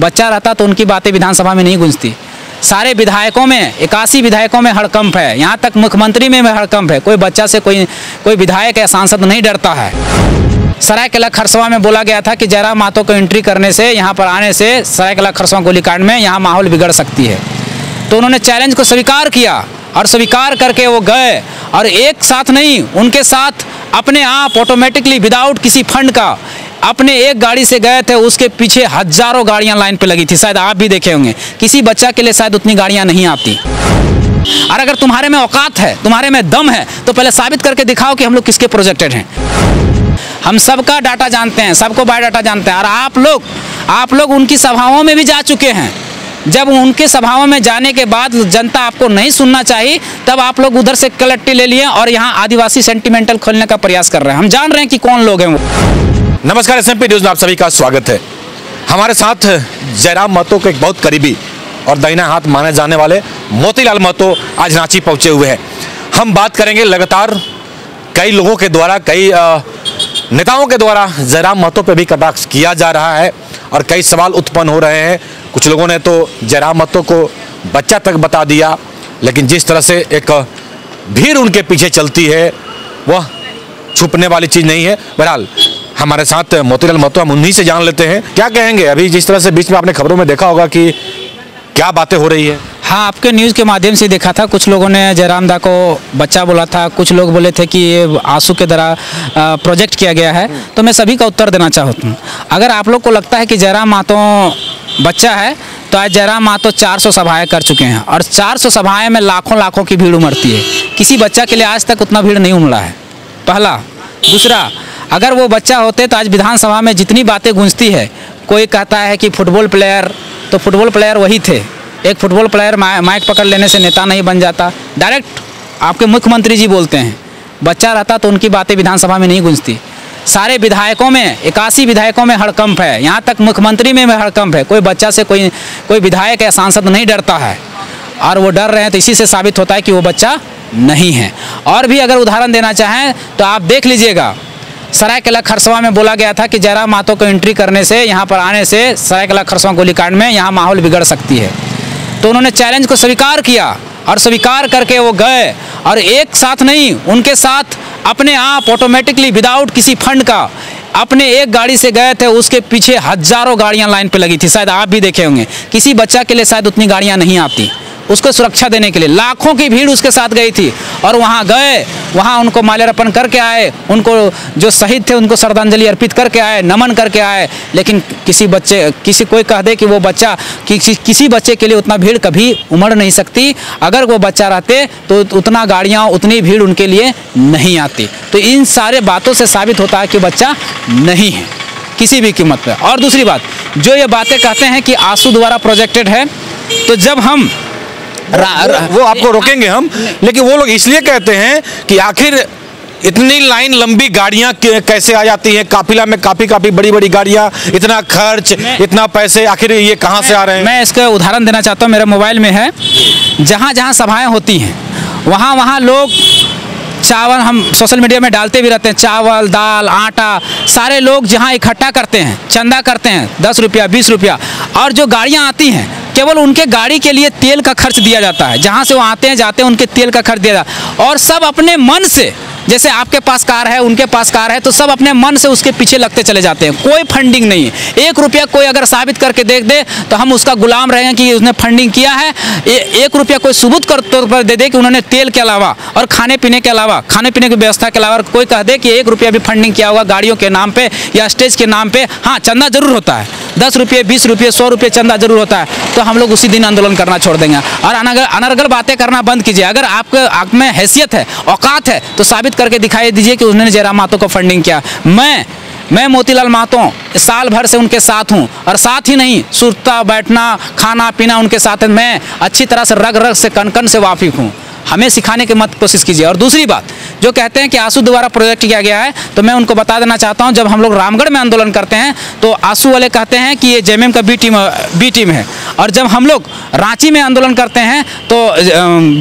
बच्चा रहता तो उनकी बातें विधानसभा में नहीं गूंजती। सारे विधायकों में 81 विधायकों में हड़कंप है, यहाँ तक मुख्यमंत्री में हड़कंप है। कोई बच्चा से कोई विधायक या सांसद नहीं डरता है। सरायकेला खरसावाँ में बोला गया था कि जयराम महतो को एंट्री करने से, यहाँ पर आने से सरायकेला खरसावाँ गोलीकांड में यहाँ माहौल बिगड़ सकती है, तो उन्होंने चैलेंज को स्वीकार किया और स्वीकार करके वो गए। और एक साथ नहीं, उनके साथ अपने आप ऑटोमेटिकली विदाउट किसी फंड का अपने एक गाड़ी से गए थे, उसके पीछे हजारों गाड़ियां लाइन पे लगी थी। शायद आप भी देखे होंगे, किसी बच्चा के लिए शायद उतनी गाड़ियां नहीं आती। और अगर तुम्हारे में औकात है, तुम्हारे में दम है, तो पहले साबित करके दिखाओ कि हम लोग किसके प्रोजेक्टेड हैं। हम सबका डाटा जानते हैं, सबको बायोडाटा जानते हैं। और आप लोग उनकी सभाओं में भी जा चुके हैं। जब उनके सभाओं में जाने के बाद जनता आपको नहीं सुनना चाहिए, तब आप लोग उधर से कलट्टी ले लिए और यहाँ आदिवासी सेंटिमेंटल खोलने का प्रयास कर रहे हैं। हम जान रहे हैं कि कौन लोग हैं वो। नमस्कार, एसएमपी न्यूज़ में आप सभी का स्वागत है। हमारे साथ जयराम महतो के एक बहुत करीबी और दाहिना हाथ माने जाने वाले मोतीलाल महतो आज रांची पहुँचे हुए हैं। हम बात करेंगे, लगातार कई लोगों के द्वारा, कई नेताओं के द्वारा जयराम महतो पर भी कटाक्ष किया जा रहा है और कई सवाल उत्पन्न हो रहे हैं। कुछ लोगों ने तो जयराम महतो को बच्चा तक बता दिया, लेकिन जिस तरह से एक भीड़ उनके पीछे चलती है वह छुपने वाली चीज़ नहीं है। बहरहाल हमारे साथ मोतीलाल महतो, हम उन्हीं से जान लेते हैं क्या कहेंगे। अभी जिस तरह से बीच में आपने खबरों में देखा होगा कि क्या बातें हो रही है। हाँ, आपके न्यूज़ के माध्यम से देखा था, कुछ लोगों ने जयराम दा को बच्चा बोला था, कुछ लोग बोले थे कि ये आंसू के द्वारा प्रोजेक्ट किया गया है। तो मैं सभी का उत्तर देना चाहता हूँ, अगर आप लोग को लगता है कि जयराम महतो बच्चा है, तो आज जयराम महतो 400 सभाएँ कर चुके हैं और 400 सभाएँ में लाखों लाखों की भीड़ उमड़ती है। किसी बच्चा के लिए आज तक उतना भीड़ नहीं उमड़ा है, पहला। दूसरा, अगर वो बच्चा होते तो आज विधानसभा में जितनी बातें गूंजती है, कोई कहता है कि फुटबॉल प्लेयर, तो फुटबॉल प्लेयर वही थे। एक फुटबॉल प्लेयर माइक पकड़ लेने से नेता नहीं बन जाता, डायरेक्ट आपके मुख्यमंत्री जी बोलते हैं। बच्चा रहता तो उनकी बातें विधानसभा में नहीं गूंजती। सारे विधायकों में 81 विधायकों में हड़कंप है, यहाँ तक मुख्यमंत्री में हड़कंप है। कोई बच्चा से कोई विधायक या सांसद नहीं डरता है, और वो डर रहे हैं। तो इसी से साबित होता है कि वो बच्चा नहीं है। और भी अगर उदाहरण देना चाहें तो आप देख लीजिएगा, सरायकेला खरसावाँ में बोला गया था कि जयराम महतो को एंट्री करने से, यहाँ पर आने से सरायकेला खरसावाँ गोलीकांड में यहाँ माहौल बिगड़ सकती है, तो उन्होंने चैलेंज को स्वीकार किया और स्वीकार करके वो गए। और एक साथ नहीं, उनके साथ अपने आप ऑटोमेटिकली विदाउट किसी फंड का अपने एक गाड़ी से गए थे, उसके पीछे हजारों गाड़ियां लाइन पे लगी थी। शायद आप भी देखे होंगे, किसी बच्चा के लिए शायद उतनी गाड़ियां नहीं आती। उसको सुरक्षा देने के लिए लाखों की भीड़ उसके साथ गई थी और वहाँ गए, वहाँ उनको माल्यार्पण करके आए, उनको जो शहीद थे उनको श्रद्धांजलि अर्पित करके आए, नमन करके आए। लेकिन कोई कह दे कि वो बच्चा, किसी बच्चे के लिए उतना भीड़ कभी उमड़ नहीं सकती। अगर वो बच्चा रहते तो उतना गाड़ियाँ, उतनी भीड़ उनके लिए नहीं आती। तो इन सारे बातों से साबित होता है कि बच्चा नहीं है किसी भी कीमत पर। और दूसरी बात, जो ये बातें कहते हैं कि आंसू द्वारा प्रोजेक्टेड है, तो जब हम वो आपको रोकेंगे हम, लेकिन वो लोग इसलिए कहते हैं कि आखिर इतनी लाइन लंबी गाड़ियां कैसे आ जाती हैं काफिला में, काफी बड़ी बड़ी गाड़ियां, इतना खर्च, इतना पैसे, आखिर ये कहां से आ रहे हैं। मैं इसका उदाहरण देना चाहता हूं, मेरे मोबाइल में है। जहां जहां सभाएं होती हैं वहां लोग चावल, हम सोशल मीडिया में डालते भी रहते हैं, चावल, दाल, आटा, सारे लोग जहाँ इकट्ठा करते हैं, चंदा करते हैं, 10 रुपया 20 रुपया। और जो गाड़ियाँ आती हैं, केवल उनके गाड़ी के लिए तेल का खर्च दिया जाता है। जहाँ से वो आते हैं जाते हैं, उनके तेल का खर्च दिया जाता है। और सब अपने मन से, जैसे आपके पास कार है, उनके पास कार है, तो सब अपने मन से उसके पीछे लगते चले जाते हैं। कोई फंडिंग नहीं है। 1 रुपया कोई अगर साबित करके देख दे तो हम उसका गुलाम रहेंगे कि उसने फंडिंग किया है। 1 रुपया कोई सबूत के तौर पर दे दे कि उन्होंने तेल के अलावा और खाने पीने की व्यवस्था के अलावा, कोई कह दे कि 1 रुपया भी फंडिंग किया होगा गाड़ियों के नाम पर या स्टेज के नाम पर। हाँ, चंदा जरूर होता है, 10 रुपये 20 रुपये 100 रुपये चंदा जरूर होता है, तो हम लोग उसी दिन आंदोलन करना छोड़ देंगे। और अनर्गल बातें करना बंद कीजिए। अगर आपके आप में हैसियत है, औकात है, तो साबित करके दिखाई दीजिए कि उन्होंने जयराम महतो को फंडिंग किया। मैं मोतीलाल महतो साल भर से उनके साथ हूँ, और साथ ही नहीं, सुरता बैठना, खाना पीना उनके साथ है। मैं अच्छी तरह से रग से कनकन से वाकिफ़ हूँ। हमें सिखाने की मत कोशिश कीजिए। और दूसरी बात, जो कहते हैं कि आंसू द्वारा प्रोजेक्ट किया गया है, तो मैं उनको बता देना चाहता हूं, जब हम लोग रामगढ़ में आंदोलन करते हैं तो आंसू वाले कहते हैं कि ये जेएमएम का बी टीम है, और जब हम लोग रांची में आंदोलन करते हैं तो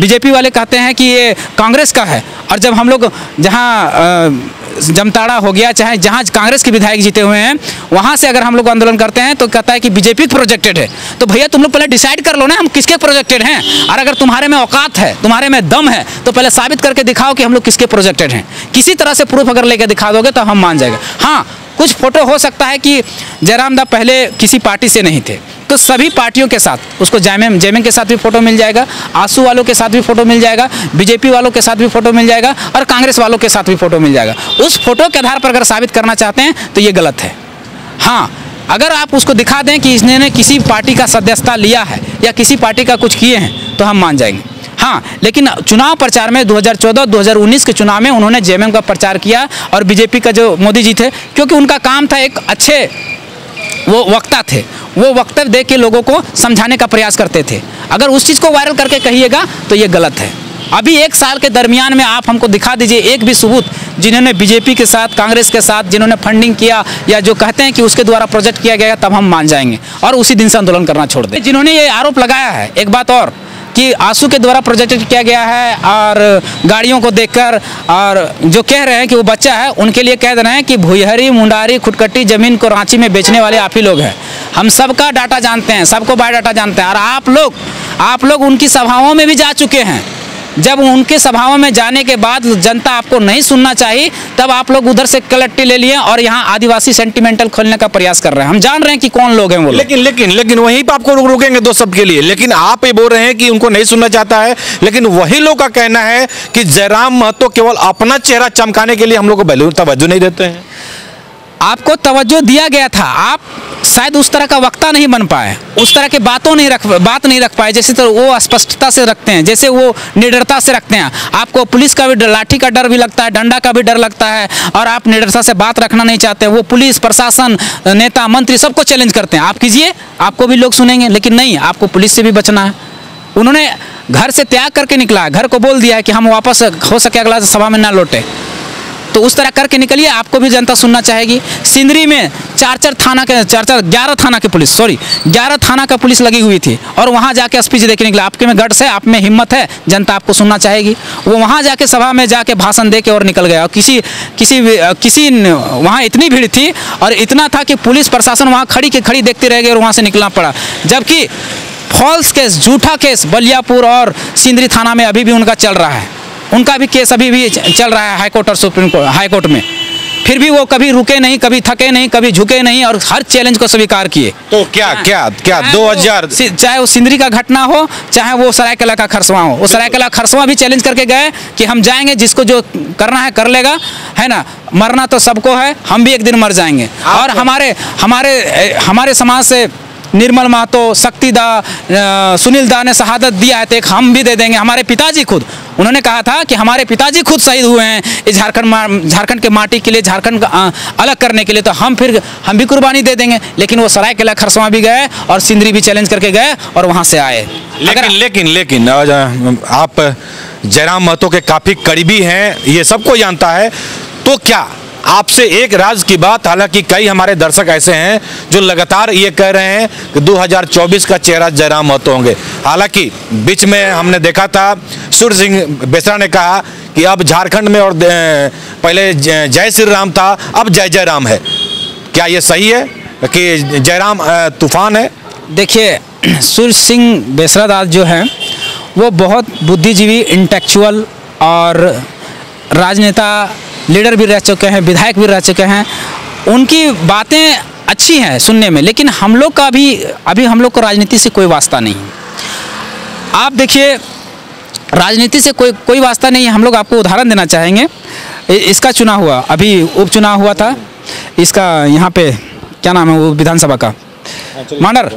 बीजेपी वाले कहते हैं कि ये कांग्रेस का है, और जब हम लोग जहाँ जमताड़ा हो गया, चाहे जहाँ कांग्रेस के विधायक जीते हुए हैं वहाँ से अगर हम लोग आंदोलन करते हैं तो कहता है कि बीजेपी प्रोजेक्टेड है। तो भैया तुम लोग पहले डिसाइड कर लो ना हम किसके प्रोजेक्टेड हैं, और अगर तुम्हारे में औकात है, तुम्हारे में दम है तो पहले साबित करके दिखाओ कि हम लोग किसके प्रोजेक्टेड हैं। किसी तरह से प्रूफ अगर लेकर दिखा दोगे तो हम मान जाएगा। हाँ, कुछ फोटो हो सकता है कि जयराम दा पहले किसी पार्टी से नहीं थे, तो सभी पार्टियों के साथ उसको जैमिंग के साथ भी फोटो मिल जाएगा, आंसू वालों के साथ भी फोटो मिल जाएगा, बीजेपी वालों के साथ भी फोटो मिल जाएगा और कांग्रेस वालों के साथ भी फोटो मिल जाएगा। उस फोटो के आधार पर अगर साबित करना चाहते हैं तो ये गलत है। हाँ, अगर आप उसको दिखा दें कि इसने किसी पार्टी का सदस्यता लिया है या किसी पार्टी का कुछ किए हैं तो हम मान जाएंगे। हाँ, लेकिन चुनाव प्रचार में 2014-2019 के चुनाव में उन्होंने जेएमएम का प्रचार किया और बीजेपी का जो मोदी जी थे, क्योंकि उनका काम था, एक अच्छे वो वक्ता थे, वो वक्तव्य दे के लोगों को समझाने का प्रयास करते थे। अगर उस चीज़ को वायरल करके कहिएगा तो ये गलत है। अभी एक साल के दरमियान में आप हमको दिखा दीजिए एक भी सबूत जिन्होंने बीजेपी के साथ, कांग्रेस के साथ जिन्होंने फंडिंग किया या जो कहते हैं कि उसके द्वारा प्रोजेक्ट किया गया, तब हम मान जाएंगे और उसी दिन से आंदोलन करना छोड़ दें। जिन्होंने ये आरोप लगाया है, एक बात और, कि आंसू के द्वारा प्रोजेक्ट किया गया है और गाड़ियों को देखकर, और जो कह रहे हैं कि वो बच्चा है, उनके लिए कह दे रहे हैं कि भुईहरी मुंडारी खुटकटी ज़मीन को रांची में बेचने वाले आप ही लोग हैं। हम सबका डाटा जानते हैं, सबको बायोडाटा जानते हैं, और आप लोग उनकी सभाओं में भी जा चुके हैं। जब उनके सभाओं में जाने के बाद जनता आपको नहीं सुनना चाहिए, तब आप लोग उधर से कलट्टी ले लिए और यहाँ आदिवासी सेंटिमेंटल खोलने का प्रयास कर रहे हैं। हम जान रहे हैं कि कौन लोग हैं वो, लेकिन लेकिन लेकिन वहीं पर आपको रोकेंगे दो शब्द के लिए। लेकिन आप ये बोल रहे हैं कि उनको नहीं सुनना चाहता है, लेकिन वही लोग का कहना है कि जयराम महतो केवल अपना चेहरा चमकाने के लिए हम लोग को तवज्जो नहीं देते हैं। आपको तवज्जो दिया गया था, आप शायद उस तरह का वक्ता नहीं बन पाए, उस तरह के बात नहीं रख पाए जैसे तो वो स्पष्टता से रखते हैं, जैसे वो निडरता से रखते हैं। आपको पुलिस का भी डर, लाठी का डर भी लगता है, डंडा का भी डर लगता है, और आप निडरता से बात रखना नहीं चाहते। वो पुलिस, प्रशासन, नेता, मंत्री सबको चैलेंज करते हैं। आप कीजिए, आपको भी लोग सुनेंगे, लेकिन नहीं, आपको पुलिस से भी बचना है। उन्होंने घर से त्याग करके निकला है, घर को बोल दिया है कि हम वापस हो सके अगला सभा में ना लौटे, तो उस तरह करके निकलिए, आपको भी जनता सुनना चाहेगी। सिंदरी में ग्यारह थाना का पुलिस लगी हुई थी और वहाँ जाके स्पीच देके निकला। आपके में गट्स है, आप में हिम्मत है, जनता आपको सुनना चाहेगी। वो वहाँ जाके सभा में जाके भाषण देके और निकल गया। और किसी वहाँ इतनी भीड़ थी और इतना था कि पुलिस प्रशासन वहाँ खड़ी के खड़ी देखती रह गई और वहाँ से निकलना पड़ा। जबकि फॉल्स केस, झूठा केस बलियापुर और सिंदरी थाना में अभी भी उनका चल रहा है, उनका भी केस अभी भी चल रहा है हाईकोर्ट और सुप्रीम कोर्ट, हाईकोर्ट में। फिर भी वो कभी रुके नहीं, कभी थके नहीं, कभी झुके नहीं और हर चैलेंज को स्वीकार किए। तो क्या क्या क्या 2000 चाहे वो सिंदरी का घटना हो, चाहे वो सरायकेला का खरसावाँ हो, वो सरायकेला खरसावाँ भी चैलेंज करके गए कि हम जाएंगे, जिसको जो करना है कर लेगा, है ना, मरना तो सबको है, हम भी एक दिन मर जाएंगे। और हमारे हमारे हमारे समाज से निर्मल मातो, शक्ति दा, सुनील दा ने शहादत दिया है, तो एक हम भी दे देंगे। हमारे पिताजी खुद, उन्होंने कहा था कि हमारे पिताजी खुद शहीद हुए हैं इस झारखंड के माटी के लिए, झारखंड का अलग करने के लिए, तो हम भी कुर्बानी दे देंगे। लेकिन वो सरायकेला खरसावाँ भी गए और सिंदरी भी चैलेंज करके गए और वहाँ से आए। लेकिन आप जयराम महतो के काफ़ी करीबी हैं, ये सबको जानता है, तो क्या आपसे एक राज की बात, हालांकि कई हमारे दर्शक ऐसे हैं जो लगातार ये कह रहे हैं कि 2024 का चेहरा जयराम महतो होंगे। हालांकि बीच में हमने देखा था सूर्य सिंह बेसरा ने कहा कि अब झारखंड में और पहले जय श्री राम था, अब जय जय राम है। क्या ये सही है कि जयराम तूफान है? देखिए, सूर्य सिंह बेसरा दास जो हैं वो बहुत बुद्धिजीवी, इंटेलेक्चुअल और राजनेता, लीडर भी रह चुके हैं, विधायक भी रह चुके हैं। उनकी बातें अच्छी हैं सुनने में, लेकिन हम लोग का अभी हम लोग को राजनीति से कोई वास्ता नहीं। आप देखिए, राजनीति से कोई वास्ता नहीं है। हम लोग आपको उदाहरण देना चाहेंगे, इसका चुनाव हुआ, अभी उपचुनाव हुआ था इसका, यहाँ पे क्या नाम है वो विधानसभा का, मांडर।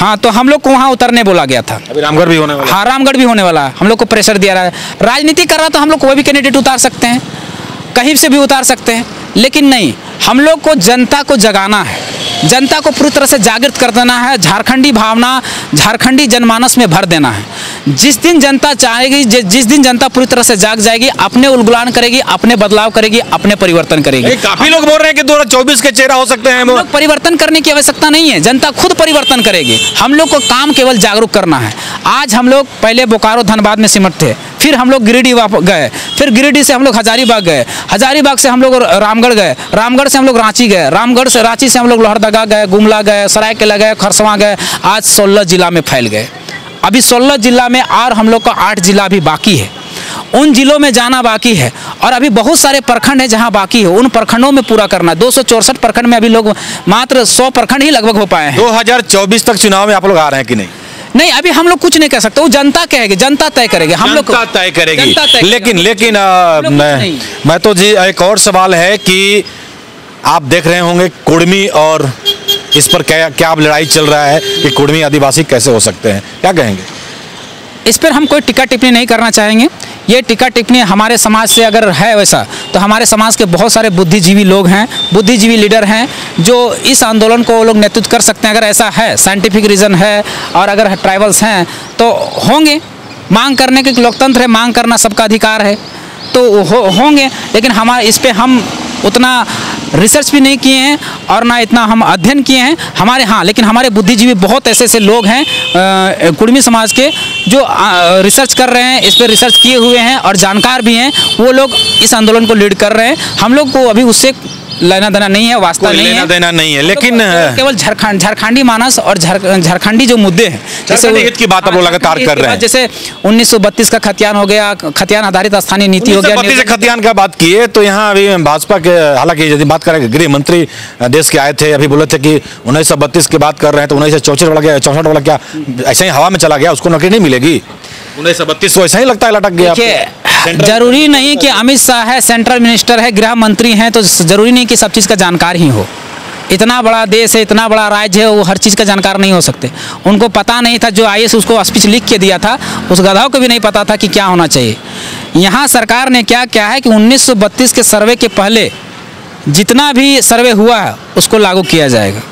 हाँ, तो हम लोग को वहाँ उतरने बोला गया था, अभी रामगढ़ भी होने वाला। हाँ, रामगढ़ भी होने वाला है। हम लोग को प्रेशर दिया रहा है, राजनीति कर रहा, तो हम लोग कोई भी कैंडिडेट उतार सकते हैं, कहीं से भी उतार सकते हैं, लेकिन नहीं, हम लोग को जनता को जगाना है, जनता को पूरी तरह से जागृत कर देना है, झारखंडी भावना, झारखंडी जनमानस में भर देना है। जिस दिन जनता चाहेगी, जिस दिन जनता पूरी तरह से जाग जाएगी, अपने उलगुलान करेगी, अपने बदलाव करेगी, अपने परिवर्तन करेगी। काफी लोग बोल रहे हैं कि 2024 के चेहरा हो सकते हैं। परिवर्तन करने की आवश्यकता नहीं है, जनता खुद परिवर्तन करेगी। हम लोग को काम केवल जागरूक करना है। आज हम लोग पहले बोकारो धनबाद में सिमट थे, फिर हम लोग गिरिडीह गए, फिर गिरिडीह से हम लोग हजारीबाग गए, हजारीबाग से हम लोग रामगढ़ गए, रामगढ़ से हम लोग रांची गए, रामगढ़ से रांची से हम लोग लोहरदगा गए, गुमला गए, सरायकेला गए, खरसावाँ गए। आज 16 जिला में फैल गए। अभी 16 जिला में और हम लोग का 8 जिला भी बाकी है, उन जिलों में जाना बाकी है। और अभी बहुत सारे प्रखंड हैं जहां बाकी है, उन प्रखंडों में पूरा करना। 264 प्रखंड में अभी लोग मात्र 100 प्रखंड ही लगभग हो पाए हैं। 2024 तक चुनाव में आप लोग आ रहे हैं कि नहीं? नहीं, अभी हम लोग कुछ नहीं कह सकते, वो जनता कहेगी, जनता तय करेगी, हम लोग तय करेगी। लेकिन लेकिन महतो जी, एक और सवाल है कि आप देख रहे होंगे कुड़मी, और इस पर क्या अब लड़ाई चल रहा है कि कुड़मी आदिवासी कैसे हो सकते हैं, क्या कहेंगे इस पर? हम कोई टिक्का टिप्पणी नहीं करना चाहेंगे। ये टिक्का टिप्पणी हमारे समाज से अगर है वैसा, तो हमारे समाज के बहुत सारे बुद्धिजीवी लोग हैं, बुद्धिजीवी लीडर हैं, जो इस आंदोलन को वो लोग नेतृत्व कर सकते हैं। अगर ऐसा है, साइंटिफिक रीज़न है, और अगर ट्राइबल्स हैं तो होंगे। मांग करने के लोकतंत्र है, मांग करना सबका अधिकार है, तो होंगे। लेकिन हमारे इस पर हम उतना रिसर्च भी नहीं किए हैं और ना इतना हम अध्ययन किए हैं हमारे। हाँ, लेकिन हमारे बुद्धिजीवी बहुत ऐसे ऐसे लोग हैं कुड़मी समाज के जो रिसर्च कर रहे हैं, इस पर रिसर्च किए हुए हैं और जानकार भी हैं। वो लोग इस आंदोलन को लीड कर रहे हैं। हम लोग को अभी उससे लेना देना नहीं है, वास्ता नहीं है, देना नहीं है। लेकिन केवल झारखंडी मानस और झारखंडी जो मुद्दे हैं, जैसे हित की बात हम लोग लगातार कर रहे हैं, जैसे 1932 का खतियान हो गया, खतियान आधारित स्थानीय नीति हो गया। खतियान का बात किए तो यहाँ अभी भाजपा के, हालांकि यदि बात करें गृह मंत्री देश के आए थे, अभी बोले थे कि 1932 की बात कर रहे हैं तो 1964 वाला क्या, 64 वाला क्या ऐसे ही हवा में चला गया, उसको नौकरी नहीं मिलेगी? 1932 ऐसा ही लगता है लटक गया। जरूरी नहीं कि अमित शाह है, सेंट्रल मिनिस्टर है, गृह मंत्री हैं, तो जरूरी नहीं कि सब चीज़ का जानकार ही हो। इतना बड़ा देश है, इतना बड़ा राज्य है, वो हर चीज़ का जानकार नहीं हो सकते। उनको पता नहीं था, जो IAS उसको स्पीच लिख के दिया था, उस गधाव को भी नहीं पता था कि क्या होना चाहिए। यहाँ सरकार ने क्या किया है कि 1932 के सर्वे के पहले जितना भी सर्वे हुआ है उसको लागू किया जाएगा।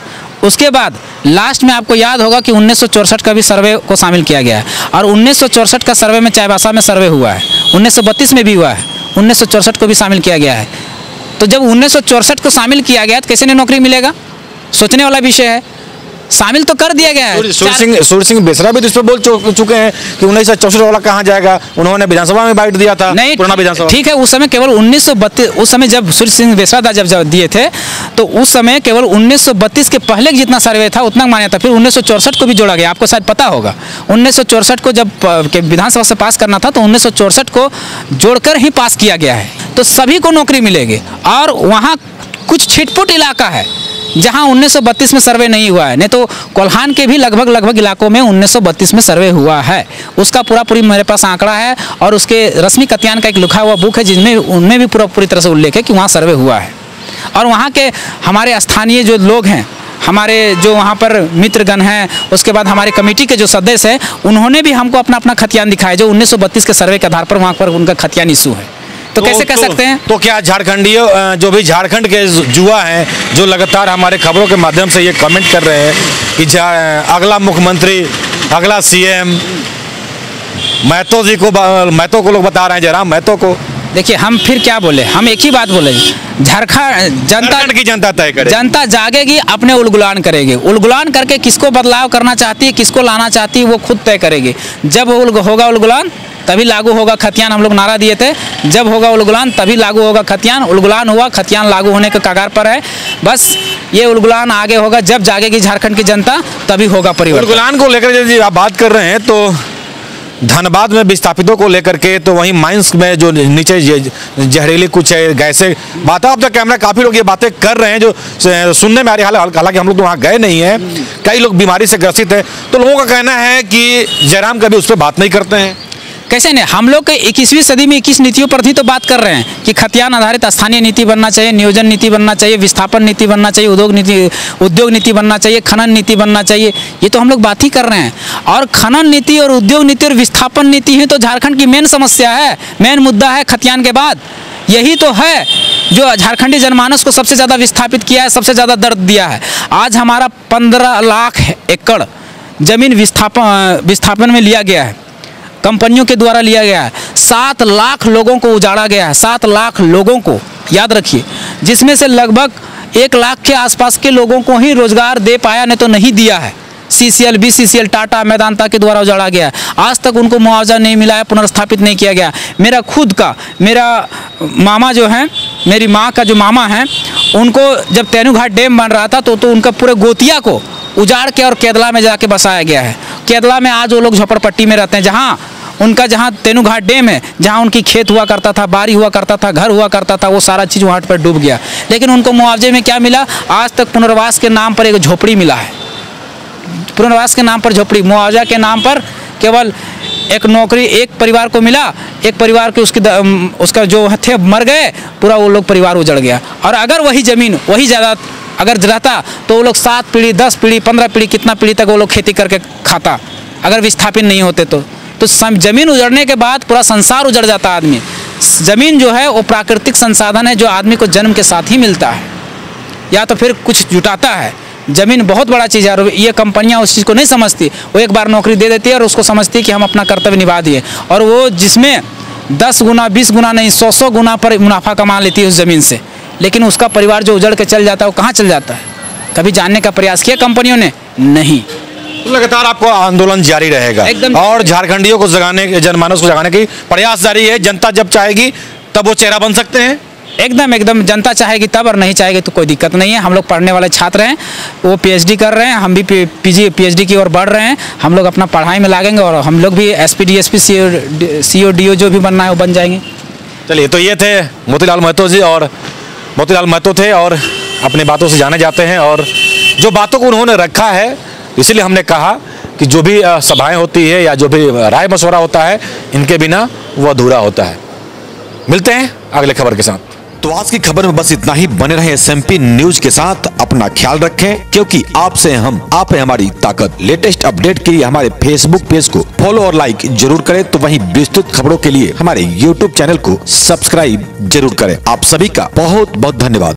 उसके बाद लास्ट में आपको याद होगा कि 1964 का भी सर्वे को शामिल किया गया है, और 1964 का सर्वे में चाईबासा में सर्वे हुआ है, 1932 में भी हुआ है, 1964 को भी शामिल किया गया है। तो जब 1964 को शामिल किया गया तो कैसे नहीं नौकरी मिलेगा? सोचने वाला विषय है। शामिल तो कर दिया गया है। सूर्य सिंह बेसरा भी तो इस पर बोल चुके हैं कि 1964 वाला कहाँ जाएगा, उन्होंने विधानसभा में बाइट दिया था। नहीं, पुराना विधानसभा ठीक है, उस समय केवल 1932, उस समय जब सूर्य सिंह बेसरा दा जब दिए थे तो उस समय केवल 1932 के पहले जितना सर्वे था उतना मान्य था। फिर 1964 को भी जोड़ा गया, आपको शायद पता होगा। 1964 को जब विधानसभा से पास करना था तो 1964 को जोड़कर ही पास किया गया है। तो सभी को नौकरी मिलेगी। और वहाँ कुछ छिटपुट इलाका है जहां 1932 में सर्वे नहीं हुआ है, नहीं तो कोल्हान के भी लगभग इलाकों में 1932 में सर्वे हुआ है। उसका पूरा पूरी मेरे पास आंकड़ा है, और उसके रश्मि कत्यान का एक लिखा हुआ बुक है जिसमें उनमें भी पूरा पूरी तरह से उल्लेख है कि वहां सर्वे हुआ है। और वहां के हमारे स्थानीय जो लोग हैं, हमारे जो वहाँ पर मित्रगण हैं, उसके बाद हमारे कमेटी के जो सदस्य हैं, उन्होंने भी हमको अपना अपना खतियान दिखाया जो 1932 के सर्वे के आधार पर वहाँ पर उनका खतियान इशू है। तो कैसे कह सकते हैं? तो क्या झारखंडियों, जो भी झारखंड के युवा हैं, जो लगातार हमारे खबरों के माध्यम से ये कमेंट कर रहे हैं कि अगला मुख्यमंत्री, अगला CM महतो को लोग बता रहे हैं, जयराम महतो को। देखिए, हम फिर क्या बोले, हम एक ही बात बोले, झारखंड जनता तय करेगी, जनता जागेगी, अपने उलगुलान करेगी। उलगुलान करके किसको बदलाव करना चाहती है, किसको लाना चाहती है, वो खुद तय करेगी। जब होगा उलगुलान तभी लागू होगा खतियान, हम लोग नारा दिए थे। जब होगा उलगुलान तभी लागू होगा खतियान। उलगुलान हुआ, खतियान लागू होने के कगार पर है। बस ये उलगुलान आगे होगा। जब जागेगी झारखंड की जनता तभी होगा परिवर्तन। उलगुलान को लेकर यदि आप बात कर रहे हैं तो धनबाद में विस्थापितों को लेकर के, तो वहीं माइंस में जो नीचे जहरीली कुछ है गैसें, बातें अब तक कैमरा काफ़ी लोग ये बातें कर रहे हैं जो सुनने में आ रही है। हालांकि हम लोग तो वहाँ गए नहीं हैं, कई लोग बीमारी से ग्रसित हैं, तो लोगों का कहना है कि जयराम कभी उस पर बात नहीं करते हैं। कैसे नहीं, हम लोग 21वीं सदी में 21 नीतियों पर ही तो बात कर रहे हैं कि खतियान आधारित स्थानीय नीति बनना चाहिए, नियोजन नीति बनना चाहिए, विस्थापन नीति बनना चाहिए, उद्योग नीति बनना चाहिए, खनन नीति बनना चाहिए। ये तो हम लोग बात ही कर रहे हैं। और खनन नीति और उद्योग नीति और विस्थापन नीति है तो झारखंड की मेन समस्या है, मेन मुद्दा है। खतियान के बाद यही तो है जो झारखंडी जनमानस को सबसे ज़्यादा विस्थापित किया है, सबसे ज़्यादा दर्द दिया है। आज हमारा 15 लाख एकड़ जमीन विस्थापन में लिया गया है, कंपनियों के द्वारा लिया गया है। 7 लाख लोगों को उजाड़ा गया है, 7 लाख लोगों को, याद रखिए, जिसमें से लगभग 1 लाख के आसपास के लोगों को ही रोजगार दे पाया, नहीं तो नहीं दिया है। CCL, BCCL, टाटा, मैदानता के द्वारा उजाड़ा गया है। आज तक उनको मुआवजा नहीं मिला है, पुनर्स्थापित नहीं किया गया। मेरा खुद का, मेरा मामा जो है, मेरी माँ का जो मामा है, उनको जब तेनूघाट डैम बन रहा था तो उनका पूरे गोतिया को उजाड़ के और केदला में जाके बसाया गया है। केदला में आज वो लोग झोपड़पट्टी में रहते हैं, जहाँ उनका, जहाँ तेनूघाट डैम है, जहाँ उनकी खेत हुआ करता था, बारी हुआ करता था, घर हुआ करता था, वो सारा चीज़ वहाँ पर डूब गया। लेकिन उनको मुआवजे में क्या मिला? आज तक पुनर्वास के नाम पर एक झोपड़ी मिला है, पुनर्वास के नाम पर झोपड़ी। मुआवजा के नाम पर केवल एक नौकरी, एक परिवार को मिला, एक परिवार के उसका जो थे मर गए, पूरा वो लोग परिवार उजड़ गया। और अगर वही ज़मीन, वही जायदाद अगर रहता तो वो लोग 7 पीढ़ी, 10 पीढ़ी, 15 पीढ़ी, कितना पीढ़ी तक वो लोग खेती करके खाता, अगर विस्थापित नहीं होते तो ज़मीन उजड़ने के बाद पूरा संसार उजड़ जाता आदमी। ज़मीन जो है वो प्राकृतिक संसाधन है जो आदमी को जन्म के साथ ही मिलता है, या तो फिर कुछ जुटाता है। ज़मीन बहुत बड़ा चीज़ है और ये कंपनियां उस चीज़ को नहीं समझती। वो एक बार नौकरी दे देती है और उसको समझती है कि हम अपना कर्तव्य निभा दिए, और वो जिसमें 10 गुना, 20 गुना नहीं, 100-100 गुना पर मुनाफा कमा लेती है उस ज़मीन से। लेकिन उसका परिवार जो उजड़ के चल जाता है वो कहाँ चल जाता है? कभी जानने का प्रयास किया कंपनियों ने? नहीं। लगातार आपको आंदोलन जारी रहेगा और झारखंडियों को जगाने, जनमानस को जगाने की प्रयास जारी है। जनता जब चाहेगी तब वो चेहरा बन सकते हैं। एकदम जनता चाहेगी तब, और नहीं चाहेगी तो कोई दिक्कत नहीं है। हम लोग पढ़ने वाले छात्र हैं, वो पीएचडी कर रहे हैं, हम भी पीजी पीएचडी की ओर बढ़ रहे हैं। हम लोग अपना पढ़ाई में लागेंगे और हम लोग भी एसपी डीएसपी सीओ डीओ जो भी बनना है वो बन जाएंगे। चलिए, तो ये थे मोतीलाल महतो जी, और मोतीलाल महतो थे और अपने बातों से जाने जाते हैं, और जो बातों को उन्होंने रखा है, इसलिए हमने कहा कि जो भी सभाएं होती है या जो भी राय मशवरा होता है, इनके बिना वो अधूरा होता है। मिलते हैं अगले खबर के साथ। तो आज की खबर में बस इतना ही। बने रहें SMP न्यूज के साथ, अपना ख्याल रखें, क्योंकि आपसे हम, आप है हमारी ताकत। लेटेस्ट अपडेट के लिए हमारे फेसबुक पेज को फॉलो और लाइक जरूर करें, तो वहीं विस्तृत खबरों के लिए हमारे YouTube चैनल को सब्सक्राइब जरूर करें। आप सभी का बहुत बहुत धन्यवाद।